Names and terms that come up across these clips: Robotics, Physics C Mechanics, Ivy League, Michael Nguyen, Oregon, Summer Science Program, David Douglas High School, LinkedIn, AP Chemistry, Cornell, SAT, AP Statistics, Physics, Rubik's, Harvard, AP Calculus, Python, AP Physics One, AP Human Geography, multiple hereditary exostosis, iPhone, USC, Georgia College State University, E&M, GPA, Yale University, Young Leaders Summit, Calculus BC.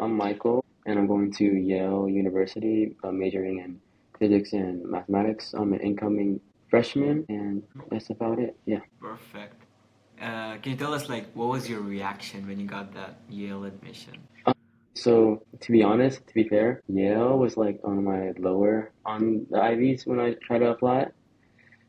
I'm Michael, and I'm going to Yale University, majoring in physics and mathematics. I'm an incoming freshman, and that's about it. Yeah. Perfect. Can you tell us, like, what was your reaction when you got that Yale admission? So, to be fair, Yale was, like, on the Ivies when I tried to apply it.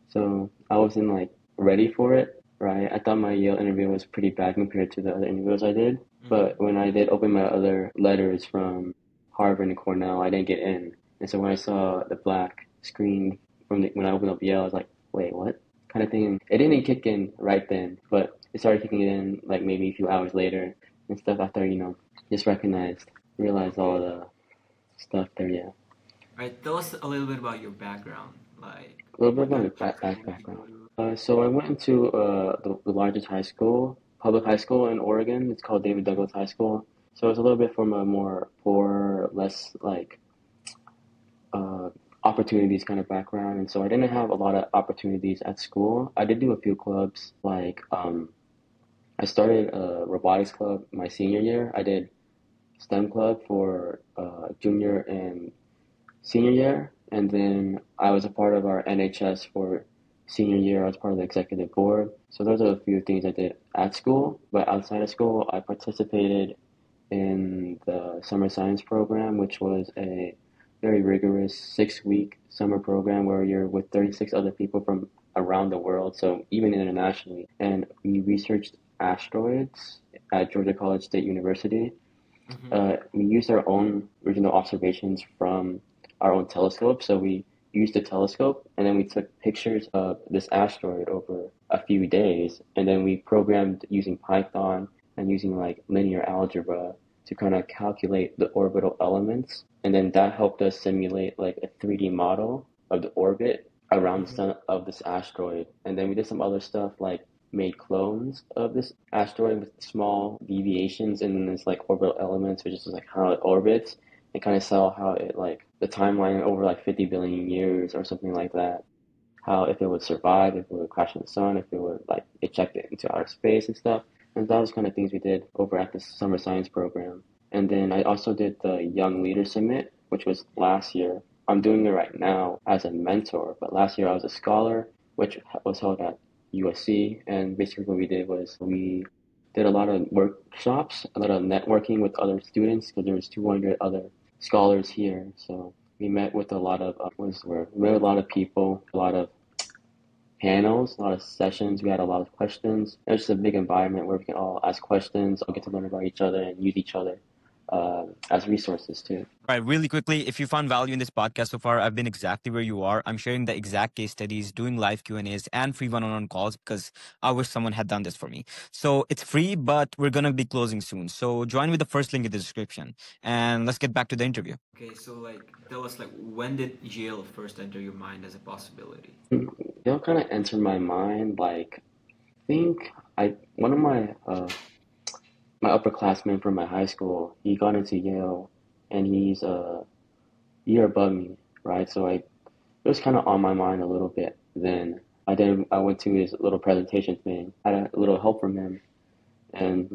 So, I wasn't, like, ready for it, right? I thought my Yale interview was pretty bad compared to the other interviews I did. Mm-hmm. But when I did open my other letters from Harvard and Cornell, I didn't get in. And so when I saw the black screen when I opened up Yale, I was like, wait, what? Kind of thing. It didn't kick in right then, but it started kicking in like maybe a few hours later and stuff after, you know, just realized all the stuff there, yeah. Right, tell us a little bit about your background. So I went into the largest high school, public high school in Oregon. It's called David Douglas High School. So it's a little bit from a more poor, less like opportunities kind of background, and so I didn't have a lot of opportunities at school. I did do a few clubs, like I started a robotics club my senior year. I did STEM club for junior and senior year, and then I was a part of our NHS for senior year. I was part of the executive board. So those are a few things I did at school, but outside of school, I participated in the Summer Science Program, which was a very rigorous 6-week summer program where you're with 36 other people from around the world, so even internationally. And we researched asteroids at Georgia College State University. Mm-hmm. We used our own original observations from our own telescope. So we used the telescope, and then we took pictures of this asteroid over a few days. And then we programmed using Python and using like linear algebra to kind of calculate the orbital elements. And then that helped us simulate like a 3D model of the orbit around the sun of this asteroid. And then we did some other stuff, like made clones of this asteroid with small deviations in this like orbital elements, which is like how it orbits, and kind of saw how it like the timeline over like 50 billion years or something like that. How if it would survive, if it would crash in the sun, if it would like eject it into outer space and stuff. And that was kind of things we did over at the Summer Science Program. And then I also did the Young Leaders Summit, which was last year. I'm doing it right now as a mentor, but last year I was a scholar, which was held at USC. And basically what we did was we did a lot of workshops, a lot of networking with other students, because there was 200 other scholars here. So we met with a lot of people, a lot of panels, a lot of sessions. We had a lot of questions. It was just a big environment where we can all ask questions, all get to learn about each other and use each other as resources too. All right, really quickly, if you found value in this podcast so far, I've been exactly where you are. I'm sharing the exact case studies, doing live Q&As and free one-on-one calls, because I wish someone had done this for me. So it's free, but we're going to be closing soon. So join with the first link in the description, and let's get back to the interview. Okay, so tell us, when did Yale first enter your mind as a possibility? Yale kind of entered my mind, one of my my upperclassmen from my high school, he got into Yale, and he's a year above me, right? So it was kind of on my mind a little bit. Then I went to his little presentation thing, had a little help from him, and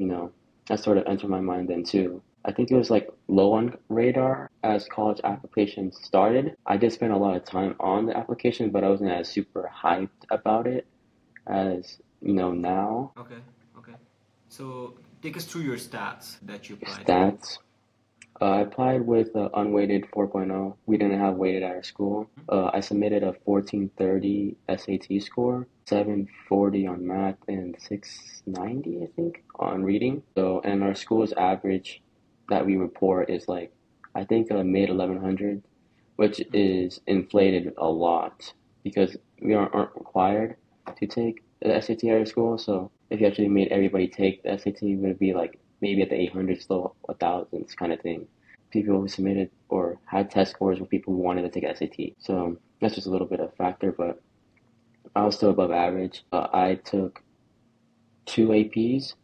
that sort of entered my mind then too. I think it was low on radar as college applications started. I did spend a lot of time on the application, but I wasn't as super hyped about it as now. Okay. So take us through your stats that you applied. Stats. I applied with an unweighted 4.0. We didn't have weighted at our school. I submitted a 1430 SAT score, 740 on math, and 690, I think, on reading. So, and our school's average that we report is I think mid-1100, which is inflated a lot because we aren't required to take the SAT at our school. So if you actually made everybody take the SAT, it would be maybe at the 800s, still 1000s kind of thing. People who submitted or had test scores were people who wanted to take SAT. So that's just a little bit of a factor, but I was still above average. I took 2 APs,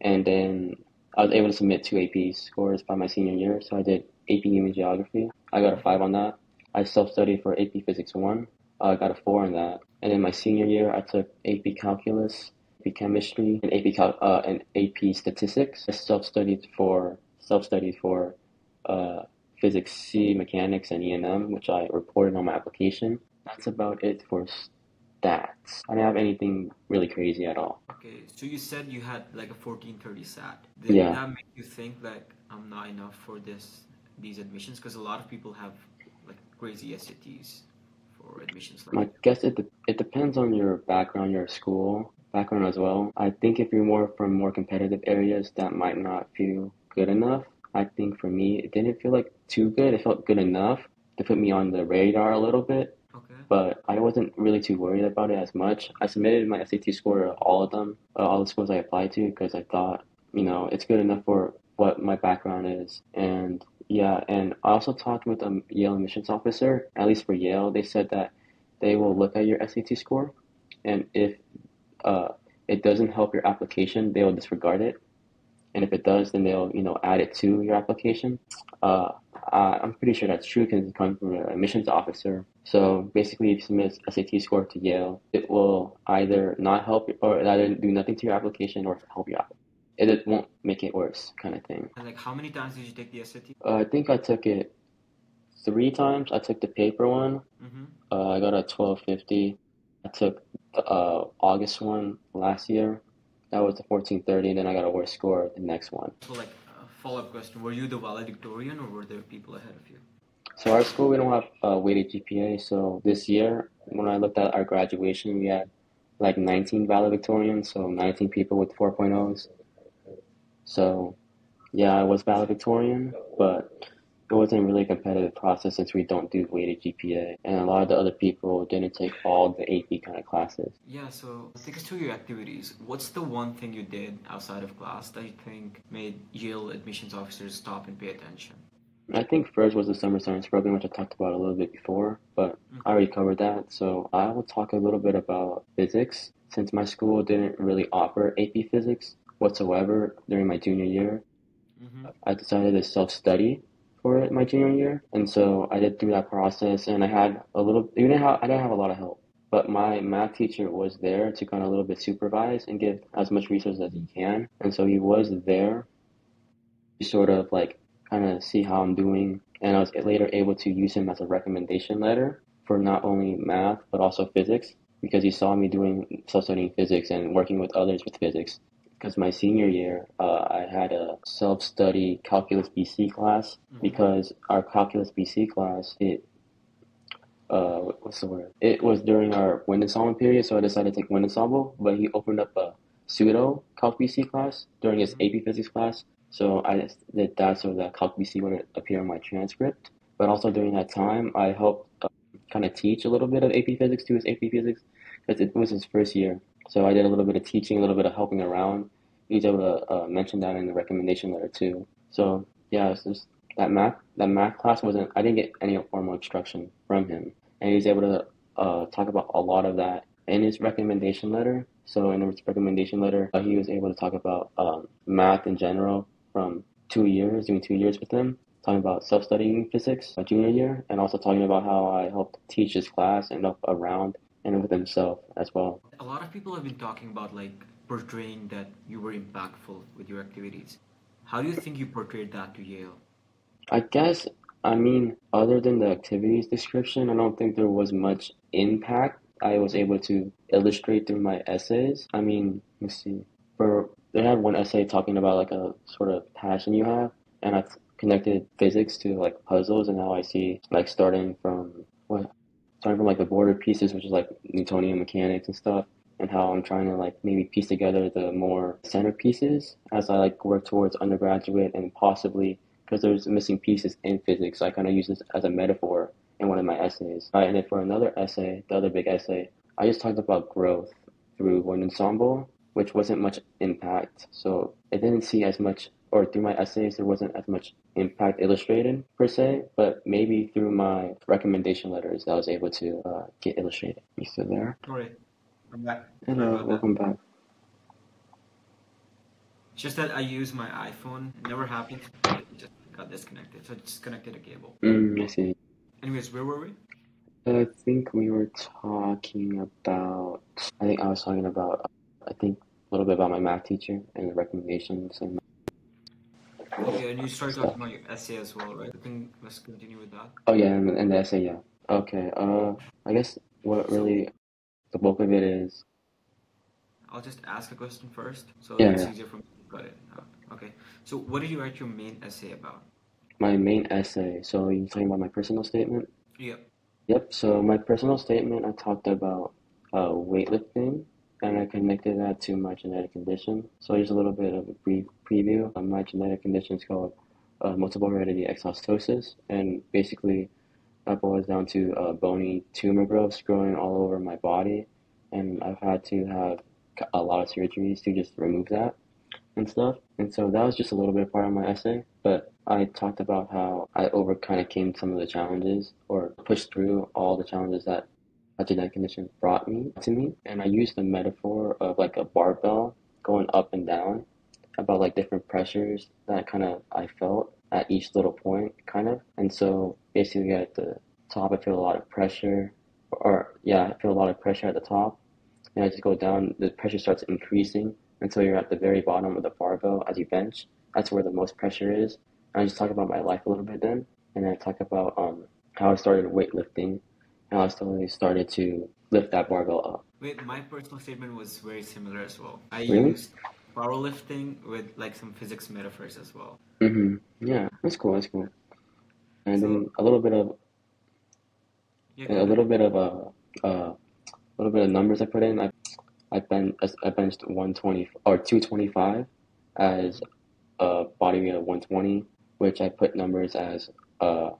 and then I was able to submit 2 AP scores by my senior year. So I did AP Human Geography. I got a 5 on that. I self-studied for AP Physics One. I got a 4 on that. And then my senior year, I took AP Calculus, AP Chemistry, and AP Statistics. I self-studied for self-studied for Physics C Mechanics and E&M, which I reported on my application. That's about it for stats. I didn't have anything really crazy at all. Okay, so you said you had like a 1430 SAT. Did that make you think like I'm not enough for these admissions? Because a lot of people have like crazy SATs for admissions. Like I guess it depends on your background, your school background as well. I think if you're from more competitive areas, that might not feel good enough. I think for me, it didn't feel like too good. It felt good enough to put me on the radar a little bit. Okay. But I wasn't really too worried about it as much. I submitted my SAT score to all of them, all the schools I applied to, because I thought, you know, it's good enough for what my background is. And yeah, and I also talked with a Yale admissions officer, at least for Yale. They said that they will look at your SAT score, and if it doesn't help your application, they will disregard it. And if it does, then they'll, you know, add it to your application. I'm pretty sure that's true because it's coming from an admissions officer. So basically, if you submit a SAT score to Yale, it will either not help or either do nothing to your application or help you out. It won't make it worse, kind of thing. And like, how many times did you take the SAT? I think I took it 3 times. I took the paper one. Mm-hmm. I got a 1250. I took the August one last year. That was the 1430, and then I got a worse score the next one. So, like, a follow-up question. Were you the valedictorian, or were there people ahead of you? So, our school, we don't have a weighted GPA. So, this year, when I looked at our graduation, we had, like, 19 valedictorians. So, 19 people with 4.0s. So, yeah, I was valedictorian, but it wasn't really a competitive process since we don't do weighted GPA. And a lot of the other people didn't take all the AP kind of classes. Yeah, so take us through your activities. What's the one thing you did outside of class that you think made Yale admissions officers stop and pay attention? I think first was the Summer Science Program, which I talked about a little bit before, but I already covered that. So I will talk a little bit about physics, since my school didn't really offer AP Physics whatsoever during my junior year. Mm-hmm. I decided to self-study for it my junior year, and so I did through that process, and I had a little, I didn't have a lot of help, but my math teacher was there to kind of a little bit supervise and give as much resources as he can, and so he was there to sort of like kind of see how I'm doing, and I was later able to use him as a recommendation letter for not only math but also physics, because he saw me doing self-studying physics and working with others with physics. Because my senior year, I had a self-study Calculus BC class, because our Calculus BC class, it was during our wind ensemble period, so I decided to take wind ensemble, but he opened up a pseudo Calc BC class during his AP Physics class, so I did that so that Calc BC wouldn't appear in my transcript. But also during that time, I helped kind of teach a little bit of AP Physics to his AP Physics, because it was his first year. So I did a little bit of teaching, a little bit of helping around. He was able to mention that in the recommendation letter too. So yeah, it's just that math class wasn't, I didn't get any formal instruction from him. And he was able to talk about a lot of that in his recommendation letter. So in his recommendation letter, he was able to talk about math in general from 2 years, doing 2 years with him, talking about self-studying physics my junior year, and also talking about how I helped teach his class and help around and with himself as well. A lot of people have been talking about like portraying that you were impactful with your activities. How do you think you portrayed that to Yale? I guess, I mean, other than the activities description, I don't think there was much impact I was able to illustrate through my essays. I mean, let's see. They had one essay talking about like a sort of passion you have, and I connected physics to like puzzles and how I see like starting from like the border pieces, which is like Newtonian mechanics and stuff, and how I'm trying to like maybe piece together the more center pieces as I like work towards undergraduate, and possibly because there's missing pieces in physics, I kind of use this as a metaphor in one of my essays. And then for another essay, the other big essay, I just talked about growth through one ensemble, which wasn't much impact. So I didn't see as much, or through my essays, there wasn't as much impact illustrated per se, but maybe through my recommendation letters, I was able to get illustrated. You still there? All right, I'm back. Hello, welcome back. Just that I use my iPhone, it never happened, it just got disconnected, so I just connected a cable. I see. Anyways, where were we? I think we were talking about, I was talking about a little bit about my math teacher and the recommendations and. Okay, and you started talking about your essay as well, right? I think let's continue with that. Oh yeah, and the essay, yeah. Okay. I guess what really the bulk of it is. I'll just ask a question first, so it's easier for me. Got it. Okay. So what did you write your main essay about? My main essay. So you're talking about my personal statement? Yep. Yep. So my personal statement, I talked about weightlifting, and I connected that to my genetic condition. So here's a little bit of a brief preview. My genetic condition is called multiple hereditary exostosis, and basically that boils down to bony tumor growths growing all over my body, and I've had to have a lot of surgeries to just remove that and stuff. And so that was just a little bit of part of my essay, but I talked about how I overcame some of the challenges, or pushed through all the challenges that a genetic condition brought to me, and I used the metaphor of like a barbell going up and down, about like different pressures that I felt at each little point, And so basically at the top, I feel a lot of pressure, I feel a lot of pressure at the top, and I just go down. The pressure starts increasing until you're at the very bottom of the barbell as you bench. That's where the most pressure is. And I just talk about my life a little bit then, and I talk about how I started weightlifting. And I slowly started to lift that barbell up. Wait, my personal statement was very similar as well. I used powerlifting with like some physics metaphors as well. Yeah, that's cool. And then a little bit of numbers I put in. I benched 120 or 225 as a body weight of 120, which I put numbers as I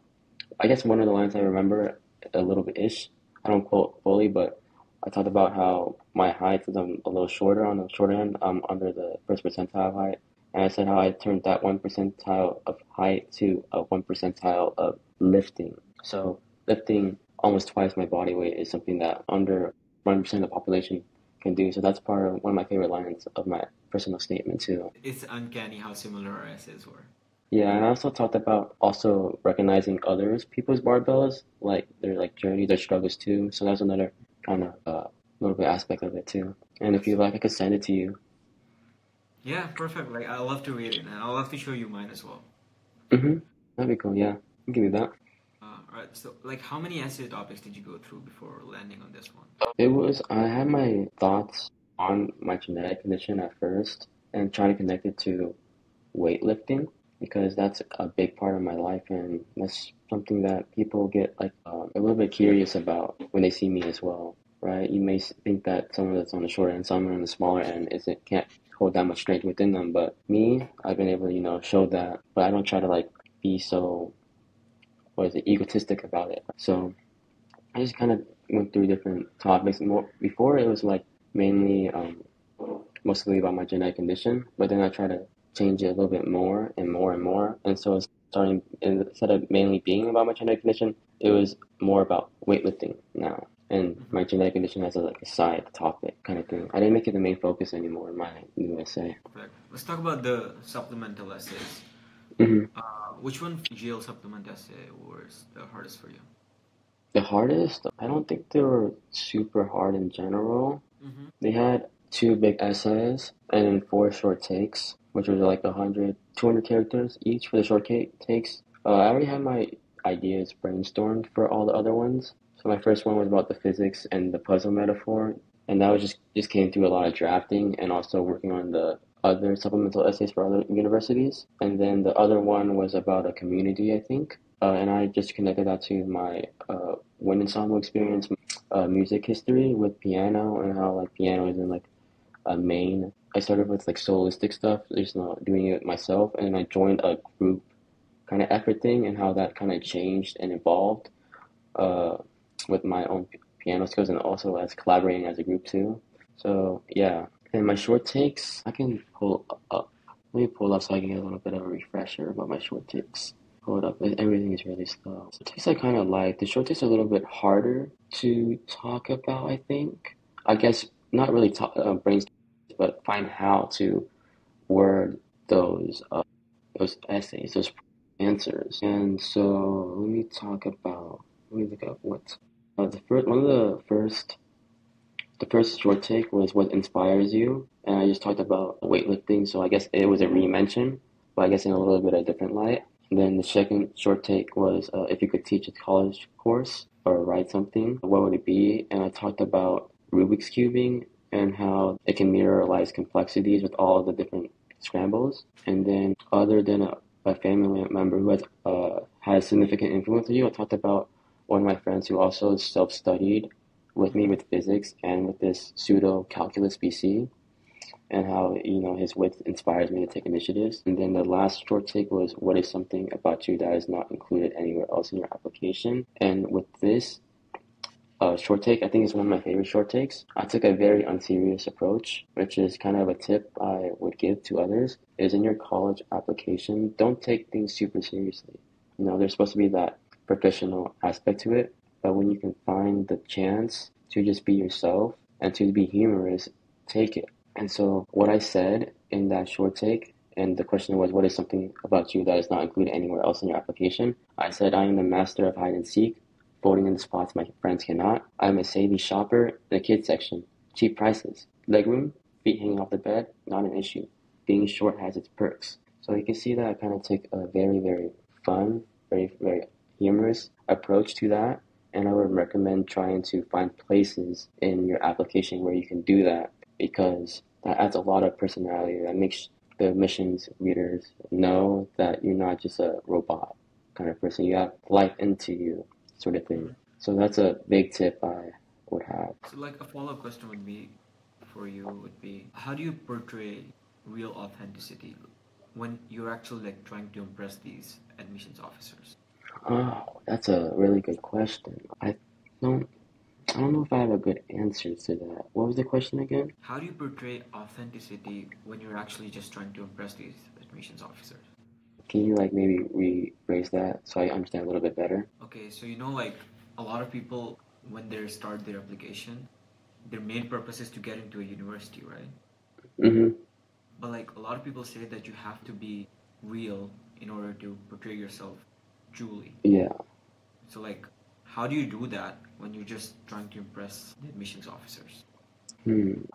guess one of the lines I remember. A little bit ish. I don't quote fully, but I talked about how my height is a little shorter on the short end. I'm under the first percentile height, and I said how I turned that 1 percentile of height to a 1 percentile of lifting. So lifting almost twice my body weight is something that under 1% of the population can do. So that's part of one of my favorite lines of my personal statement too. It's uncanny how similar our essays were. Yeah, and I also talked about recognizing other people's barbells, like their journeys, their struggles too. So that's another little bit aspect of it too. And if you like, I could send it to you. Yeah, perfect. Like I love to read it, and I'll have to show you mine as well. That'd be cool. Yeah, I'll give you that. All right. So, how many essay topics did you go through before landing on this one? I had my thoughts on my genetic condition at first, and trying to connect it to weightlifting, because that's a big part of my life, and that's something that people get a little bit curious about when they see me as well, right? You may think that someone that's on the short end, someone on the smaller end can't hold that much strength within them, but me, I've been able to, show that, but I don't try to be so, egotistic about it. So I just went through different topics. Before it was mainly, mostly about my genetic condition, but then I try to change it a little bit more and more and more, and so it's starting, instead of mainly being about my genetic condition, it was more about weightlifting now, and my genetic condition as a side topic thing. I didn't make it the main focus anymore in my new essay. Correct. Let's talk about the supplemental essays. Which one GL supplement essay was the hardest for you? The hardest? I don't think they were super hard in general. They had 2 big essays and then 4 short takes, which was 200 characters each for the short takes. I already had my ideas brainstormed for all the other ones. So my first one was about the physics and the puzzle metaphor, and that was just came through a lot of drafting and also working on the other supplemental essays for other universities. And then the other one was about a community, I think, and I just connected that to my wind ensemble experience, music history with piano, and how piano is in a main. I started with soloistic stuff, just not doing it myself, and I joined a group effort thing, and how that changed and evolved with my own piano skills, and also as collaborating as a group too. So yeah, and my short takes, I can pull up. Let me pull up so I can get a little bit of a refresher about my short takes. Hold up, everything is really slow. So takes I like. The short takes are a little bit harder to talk about, I think. I guess not really brainstorming, but find how to word those essays, those answers. And so let me look up what the first short take was what inspires you, and I just talked about weightlifting, so I guess it was a re-mention but I guess in a little bit of a different light. And then the second short take was if you could teach a college course or write something, what would it be? And I talked about Rubik's cubing and how it can mirror life's complexities with all of the different scrambles. And then other than a family member who had significant influence on you, I talked about one of my friends who also self-studied with me with physics and with this pseudo Calculus BC, and how, you know, his wit inspires me to take initiatives. And then the last short take was, what is something about you that is not included anywhere else in your application? And with this short take, I think it's one of my favorite short takes. I took a very unserious approach, which is kind of a tip I would give to others, is in your college application, don't take things super seriously. You know, there's supposed to be that professional aspect to it, but when you can find the chance to just be yourself and to be humorous, take it. And so what I said in that short take, and the question was, what is something about you that is not included anywhere else in your application? I said, I am the master of hide and seek, floating in the spots my friends cannot. I'm a savvy shopper in the kids section, cheap prices, legroom, feet hanging off the bed, not an issue. Being short has its perks. So you can see that I kind of take a very, very fun, very, very humorous approach to that. And I would recommend trying to find places in your application where you can do that, because that adds a lot of personality. That makes the admissions readers know that you're not just a robot kind of person. You have life into you, sort of thing. So that's a big tip I would have. So like a follow-up question would be, for you, would be, how do you portray real authenticity when you're actually like trying to impress these admissions officers? Oh, that's a really good question. I don't know if I have a good answer to that. What was the question again? How do you portray authenticity when you're actually just trying to impress these admissions officers? Can you like maybe rephrase that so I understand a little bit better? Okay, so you know, like a lot of people, when they start their application, their main purpose is to get into a university, right? Mm-hmm. But like a lot of people say that you have to be real in order to portray yourself truly. Yeah. So like, how do you do that when you're just trying to impress the admissions officers?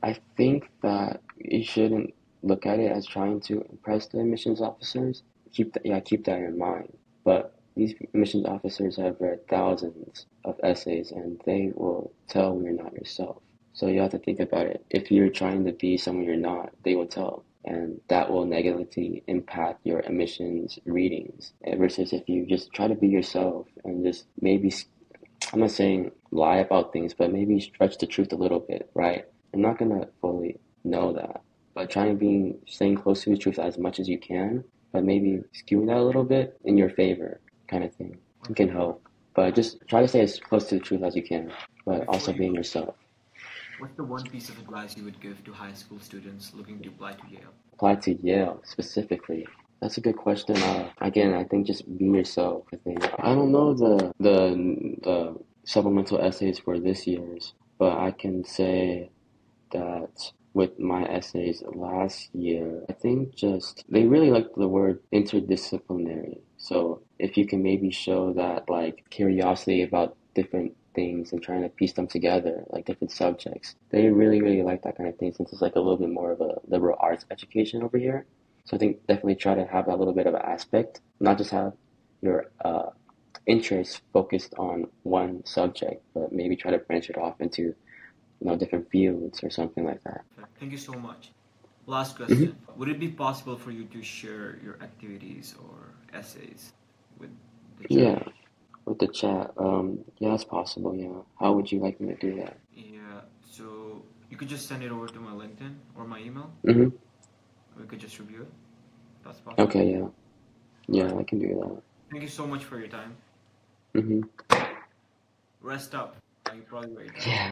I think that you shouldn't look at it as trying to impress the admissions officers. Keep that in mind. But these admissions officers have read thousands of essays, and they will tell when you're not yourself. So you have to think about it. If you're trying to be someone you're not, they will tell. And that will negatively impact your admissions readings. Versus if you just try to be yourself and just maybe, I'm not saying lie about things, but maybe stretch the truth a little bit, right? I'm not going to fully know that, but trying to be, staying close to the truth as much as you can, but maybe skewing that a little bit in your favor kind of thing. It can help, but just try to stay as close to the truth as you can, but also being yourself. What's the one piece of advice you would give to high school students looking to apply to Yale? Apply to Yale, specifically. That's a good question. Again, I think just be yourself. I don't know the supplemental essays for this year's, but I can say that with my essays last year, I think just they really liked the word interdisciplinary. So if you can maybe show that like curiosity about different things and trying to piece them together, like different subjects, they really, really like that kind of thing, since it's like a little bit more of a liberal arts education over here. So I think definitely try to have that little bit of an aspect, not just have your interests focused on one subject, but maybe try to branch it off into, you know, different fields or something like that. Thank you so much. Last question. Mm-hmm. Would it be possible for you to share your activities or essays with the chat? Yeah, with the chat. Yeah, it's possible, yeah. How would you like me to do that? Yeah, so you could just send it over to my LinkedIn or my email. Mm-hmm. We could just review it. That's possible. Okay, yeah. Yeah, I can do that. Thank you so much for your time. Mm-hmm. Rest up. You probably wait. Yeah.